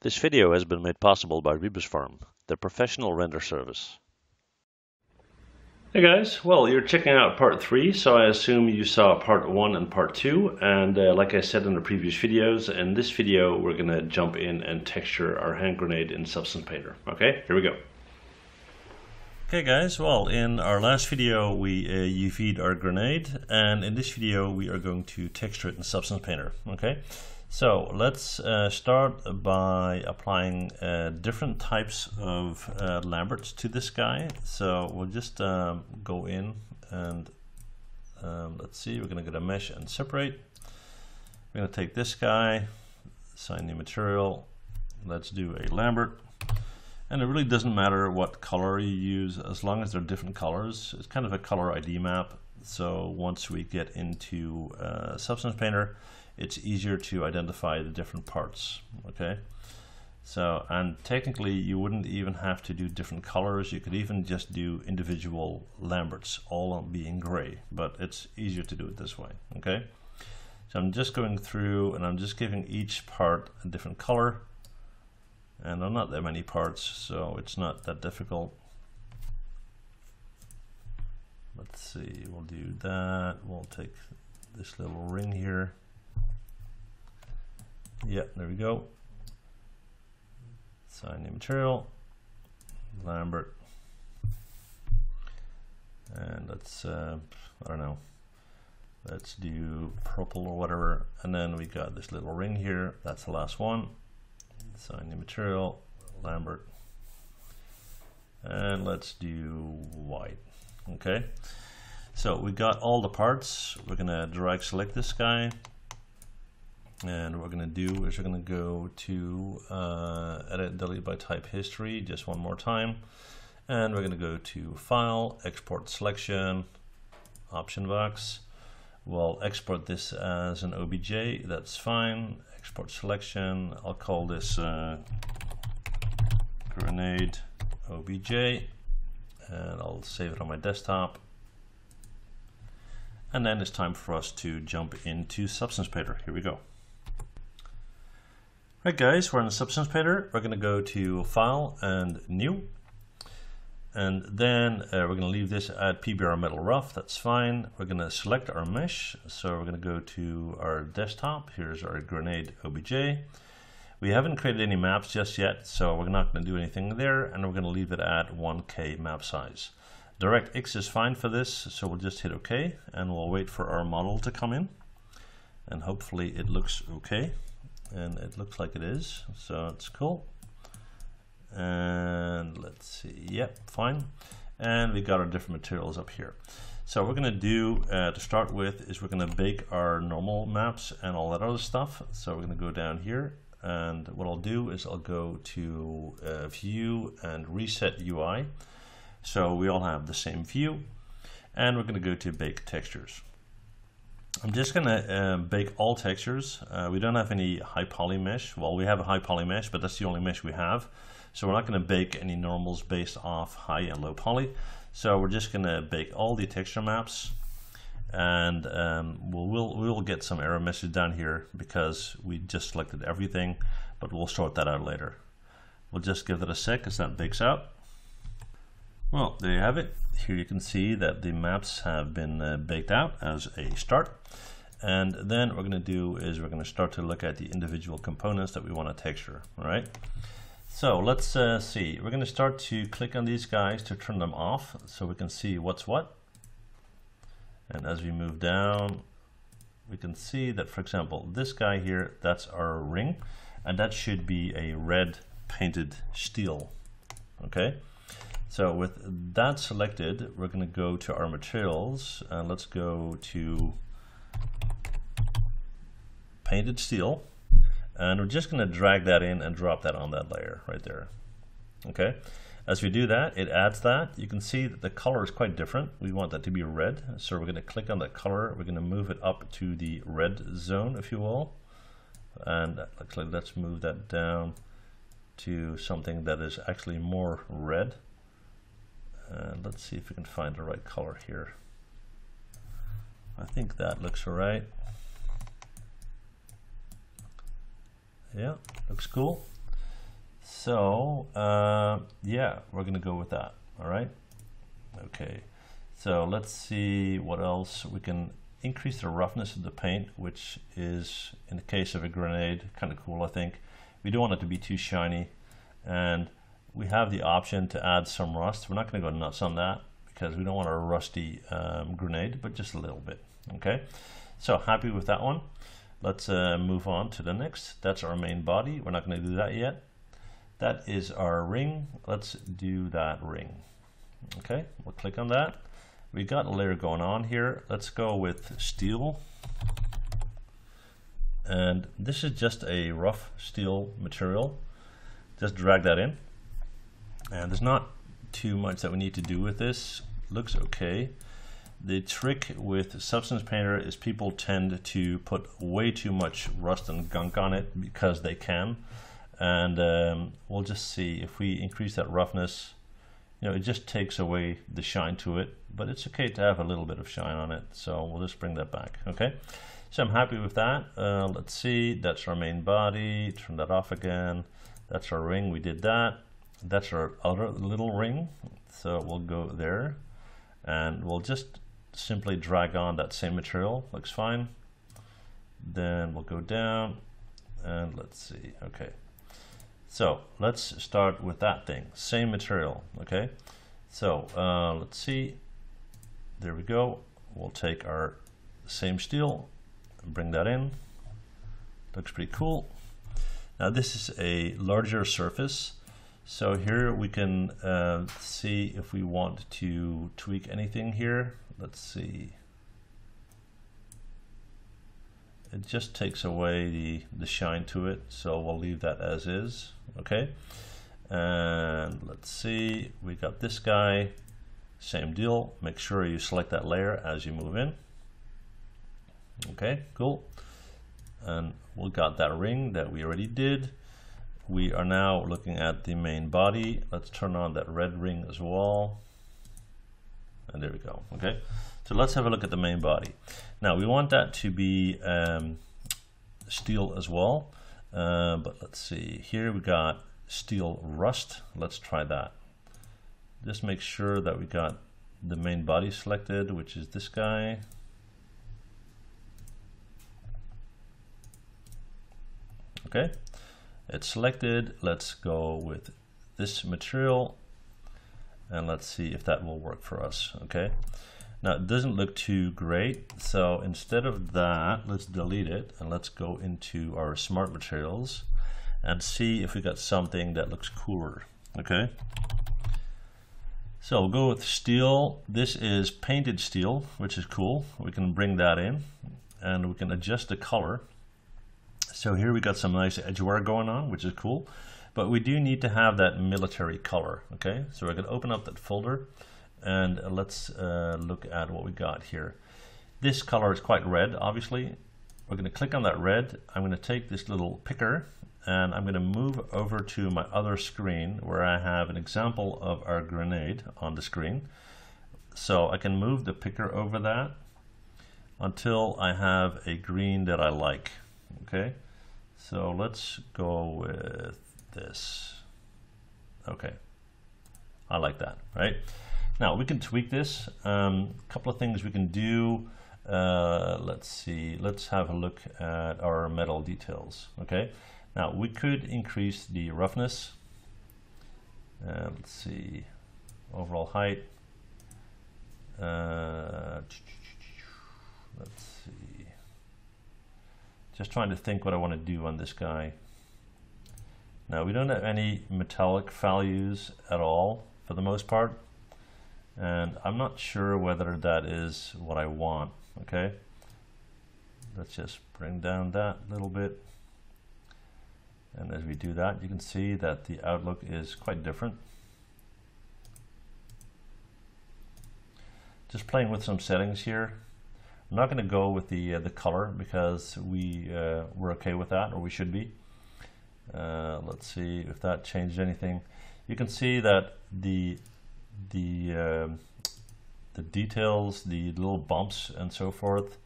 This video has been made possible by RebusFarm, their professional render service. Hey guys, well, you're checking out part 3, so I assume you saw part 1 and part 2, and like I said in the previous videos, in this video we're gonna jump in and texture our hand grenade in Substance Painter. Okay, here we go. Okay guys, well, in our last video we UV'd our grenade, and in this video we are going to texture it in Substance Painter. Okay. So let's start by applying different types of Lamberts to this guy. So we'll just go in and let's see, we're going to go to mesh and separate. We're going to take this guy, assign new material. Let's do a Lambert. And it really doesn't matter what color you use as long as they're different colors. It's kind of a color ID map. So once we get into Substance Painter, it's easier to identify the different parts, okay? So, and technically you wouldn't even have to do different colors. You could even just do individual Lamberts, all being gray, but it's easier to do it this way, okay? So I'm just going through and I'm just giving each part a different color, and there are not that many parts, so it's not that difficult. Let's see, we'll do that. We'll take this little ring here. Yeah, there we go. Assign new material, Lambert, and let's I don't know, let's do purple or whatever. And then we got this little ring here. That's the last one. Assign new material, Lambert, and let's do white. Okay, so we got all the parts. We're gonna drag select this guy. And what we're going to do is we're going to go to edit, delete by type history just one more time. And we're going to go to file, export selection, option box. We'll export this as an OBJ. That's fine. Export selection. I'll call this grenade OBJ. And I'll save it on my desktop. And then it's time for us to jump into Substance Painter. Here we go. Right guys, we're in the Substance Painter. We're going to go to File and New, and then we're going to leave this at PBR Metal Rough. That's fine. We're going to select our mesh, so we're going to go to our desktop. Here's our grenade OBJ. We haven't created any maps just yet, so we're not going to do anything there, and we're going to leave it at 1K map size. DirectX is fine for this, so we'll just hit OK, and we'll wait for our model to come in, and hopefully it looks okay. And it looks like it is, so it's cool. And let's see, yep, fine. And we got our different materials up here. So what we're gonna do to start with is we're gonna bake our normal maps and all that other stuff. So we're gonna go down here, and what I'll do is I'll go to view and reset UI. So we all have the same view, and we're gonna go to bake textures. I'm just going to bake all textures. We don't have any high poly mesh. Well, we have a high poly mesh, but that's the only mesh we have. So we're not going to bake any normals based off high and low poly. So we're just going to bake all the texture maps, and we'll get some error message down here because we just selected everything, but we'll sort that out later. We'll just give that a sec as that bakes out. Well, there you have it. Here you can see that the maps have been baked out as a start. And then what we're going to do is we're going to start to look at the individual components that we want to texture. All right. So let's see. We're going to start to click on these guys to turn them off so we can see what's what. And as we move down, we can see that, for example, this guy here, that's our ring. And that should be a red painted steel. Okay. So with that selected, we're going to go to our materials, and let's go to painted steel, and we're just going to drag that in and drop that on that layer right there. Okay, as we do that, it adds that. You can see that the color is quite different. We want that to be red, so we're going to click on that color. We're going to move it up to the red zone, if you will, and actually let's move that down to something that is actually more red. Let's see if we can find the right color here. I think that looks all right. Yeah, looks cool. So yeah, we're gonna go with that. All right. Okay. So let's see what else we can increase the roughness of the paint, which is in the case of a grenade kind of cool. I think we don't want it to be too shiny, and we have the option to add some rust. We're not going to go nuts on that because we don't want a rusty grenade, but just a little bit. Okay, so happy with that one. Let's move on to the next. That's our main body. We're not going to do that yet. That is our ring. Let's do that ring. Okay, we'll click on that. We got a layer going on here. Let's go with steel, and this is just a rough steel material. Just drag that in, and there's not too much that we need to do with this. Looks okay. The trick with Substance Painter is people tend to put way too much rust and gunk on it because they can, and we'll just see if we increase that roughness. You know, it just takes away the shine to it, but it's okay to have a little bit of shine on it. So we'll just bring that back. Okay, so I'm happy with that. Let's see, that's our main body. Turn that off again. That's our ring, we did that. That's our other little ring. So we'll go there, and we'll just simply drag on that same material. Looks fine. Then we'll go down, and let's see. Okay. So let's start with that thing, same material. Okay, so let's see, there we go. We'll take our same steel and bring that in. Looks pretty cool. Now this is a larger surface, so here we can see if we want to tweak anything here. Let's see, it just takes away the shine to it, so we'll leave that as is. Okay, and let's see, we got this guy, same deal. Make sure you select that layer as you move in. Okay, cool. And we got that ring that we already did. We are now looking at the main body. Let's turn on that red ring as well, and there we go. Okay, so let's have a look at the main body. Now we want that to be steel as well, but let's see, here we got steel rust. Let's try that. Just make sure that we got the main body selected, which is this guy. Okay, it's selected. Let's go with this material, and let's see if that will work for us. Okay, now it doesn't look too great, so instead of that, let's delete it, and let's go into our smart materials and see if we got something that looks cooler. Okay, so we'll go with steel. This is painted steel, which is cool. We can bring that in, and we can adjust the color. So here we got some nice edgeware going on, which is cool. But we do need to have that military color. Okay, so we're gonna open up that folder, and let's look at what we got here. This color is quite red, obviously. We're gonna click on that red. I'm gonna take this little picker, and I'm gonna move over to my other screen where I have an example of our grenade on the screen. So I can move the picker over that until I have a green that I like. Okay, so let's go with this. Okay, I like that. Right, now we can tweak this. A couple of things we can do. Let's see, let's have a look at our metal details. Okay, now we could increase the roughness. Let's see, overall height. Let's see, just trying to think what I want to do on this guy. Now we don't have any metallic values at all for the most part, and I'm not sure whether that is what I want. Okay, let's just bring down that little bit, and as we do that, you can see that the outlook is quite different. Just playing with some settings here. I'm not going to go with the color because we're okay with that, or we should be. Let's see if that changed anything. You can see that the details, the little bumps and so forth,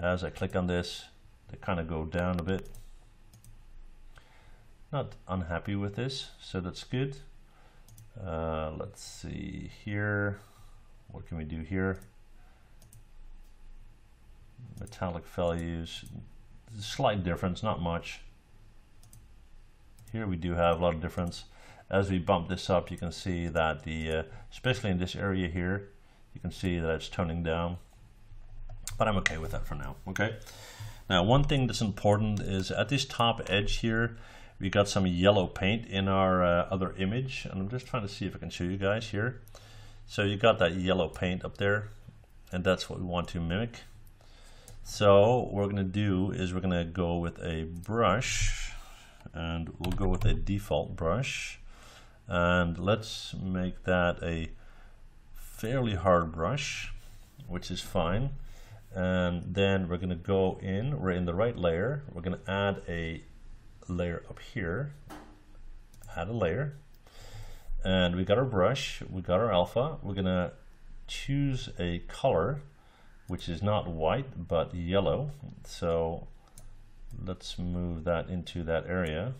as I click on this, they kind of go down a bit. Not unhappy with this, so that's good. Let's see here. What can we do here? Metallic values, slight difference, not much. Here we do have a lot of difference. As we bump this up, you can see that the, especially in this area here, you can see that it's toning down, but I'm okay with that for now. Okay. Now, one thing that's important is at this top edge here, we got some yellow paint in our other image, and I'm just trying to see if I can show you guys here. So you got that yellow paint up there, and that's what we want to mimic. So what we're going to do is we're going to go with a brush, and we'll go with a default brush, and let's make that a fairly hard brush, which is fine. And then we're going to go in, we're in the right layer, we're going to add a layer up here, add a layer, and we got our brush, we got our alpha. We're going to choose a color which is not white but yellow, so let's move that into that area,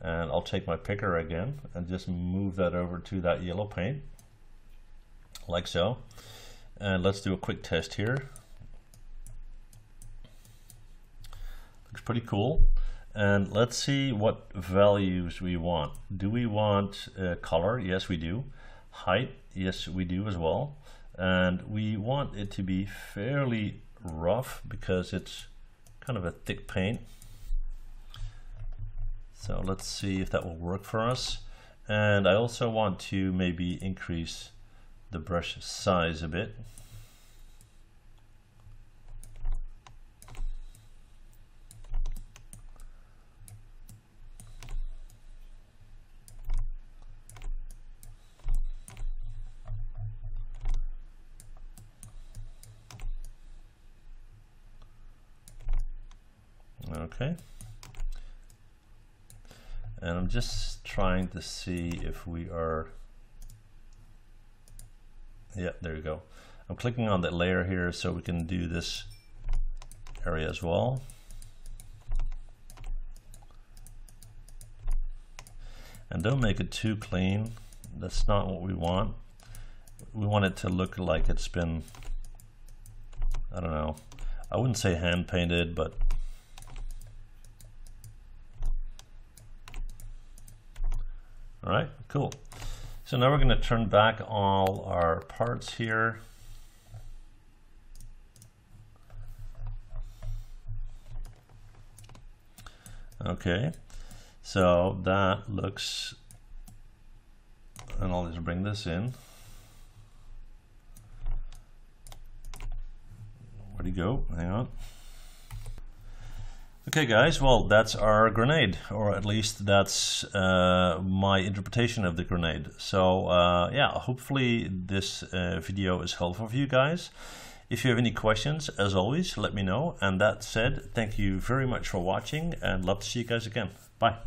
and I'll take my picker again and just move that over to that yellow paint like so. And let's do a quick test here. Looks pretty cool. And let's see what values we want. Do we want color? Yes, we do. Height? Yes, we do as well. And we want it to be fairly rough because it's kind of a thick paint. So let's see if that will work for us. And I also want to maybe increase the brush size a bit. Okay, and I'm just trying to see if we are, yeah, there you go. I'm clicking on that layer here so we can do this area as well. And don't make it too clean. That's not what we want. We want it to look like it's been, I don't know, I wouldn't say hand painted, but all right, cool. So now we're going to turn back all our parts here. Okay, so that looks, and I'll just bring this in. Where'd he go? Hang on. Okay guys, well that's our grenade, or at least that's my interpretation of the grenade. So yeah, hopefully this video is helpful for you guys. If you have any questions, as always, let me know. And that said, thank you very much for watching, and love to see you guys again. Bye.